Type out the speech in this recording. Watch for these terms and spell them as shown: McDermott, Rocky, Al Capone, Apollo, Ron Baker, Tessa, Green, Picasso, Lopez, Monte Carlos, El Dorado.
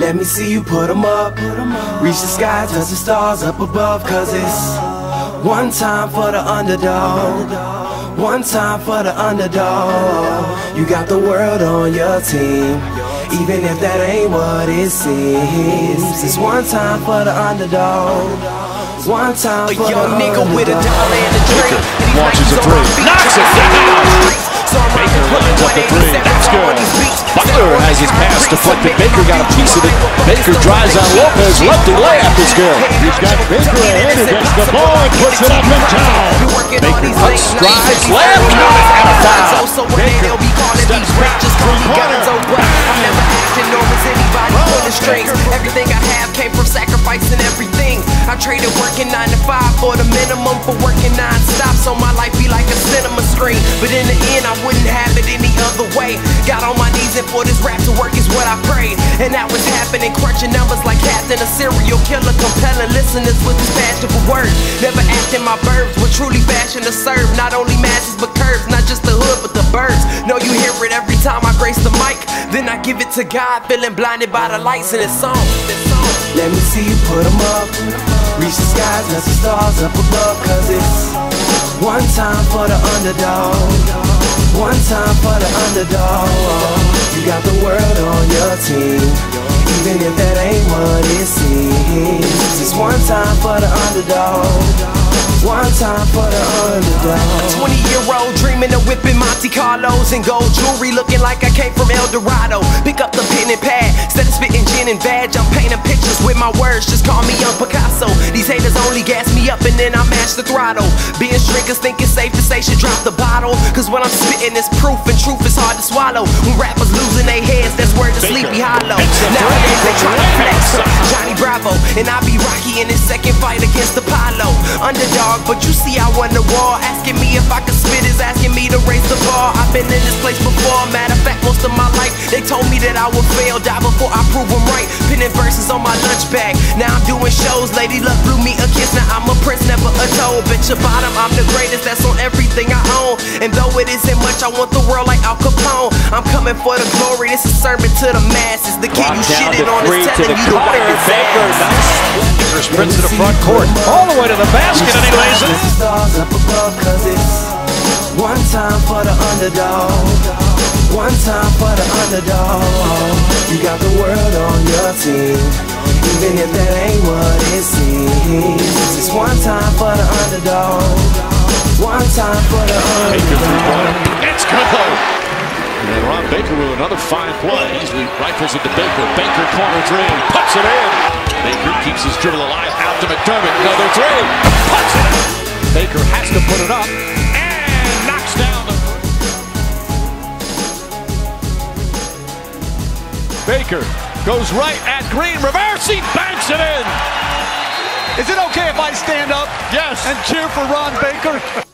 Let me see you put 'em up. Reach the sky, touch the stars up above. Cause it's one time for the underdog. One time for the underdog. You got the world on your team, even if that ain't what it seems. It's one time for the underdog. One time a young nigga with a dollar and a drink. Launches a three, knocks it down. Baker lines up the three. That's good. Butler has his pass deflected. Baker got a piece of it. Baker drives on Lopez. Lefty layup is good. He's got Baker ahead. He gets the ball and puts it up in town. Baker cuts, drives, left. Count is out of foul. Baker steps back three corner. I'm never acting nor was anybody on the strings. Everything I have came from sacrificing everything. I traded working 9 to 5 for the minimum for working non-stop, so my life be like a cinema screen. But in the end, I wouldn't have it any other way. Got on my knees and for this rap to work is what I prayed. And that was happening, crunching numbers like Captain, a serial killer, compelling listeners with his fashionable words. Never acting my verbs, but truly fashion to serve. Not only masses but curves, not just the hood but the birds. Know you hear it every time I grace the mic. Then I give it to God, feeling blinded by the lights in this song. Let me see you put 'em up. Reach the skies, let the stars up above. Cause it's one time for the underdog. One time for the underdog. You got the world on your team, even if that ain't what it seems. It's one time for the underdog. One time for the underdog. A 20-year-old dreaming of whipping Monte Carlos and gold jewelry, looking like I came from El Dorado. Pick up the pen and pad, instead of spitting gin and vag, I'm painting pictures with my words. Just call me young Picasso. These haters only gas me up and then I mash the throttle. Being drinkers think it's safe to say should drop the bottle, cause what I'm spitting is proof and truth is hard to swallow. When rappers losing their heads, that's word to Sleepy Hollow. Nowadays they try to flex Johnny Bravo, and I be Rocky in his second fight against Apollo. Underdog, but you see I won the war. Asking me if I could spit is asking me to raise the bar. I've been in this place before, matter of fact most of my life. They told me that I would fail, die before I prove them right. Pinning verses on my lunch bag, now I'm doing shows. Lady Luck blew me a kiss, now I'm a prince, never a toad. Bitch your bottom, I'm the greatest, that's on everything I own. And though it isn't much, I want the world like Al Capone. I'm coming for the glory, this is sermon to the masses. The kid you shitted on is telling you to wipe his ass. Baker sprints to the front court, all the way to the basket, and he lays it. Stars up above, cause it's one time for the underdog. One time for the underdog. You got the world on your team, even if that ain't what it seems. It's one time for the underdog. One time for the underdog. It's good. And Ron Baker with another 5 plays. He rifles it to Baker. Baker corner three, puts it in. Baker keeps his dribble alive. Out to McDermott. Another three, puts it in. Baker has to put it up and knocks down the. Baker goes right at Green. Reverse. He banks it in. Is it okay if I stand up? Yes. And cheer for Ron Baker?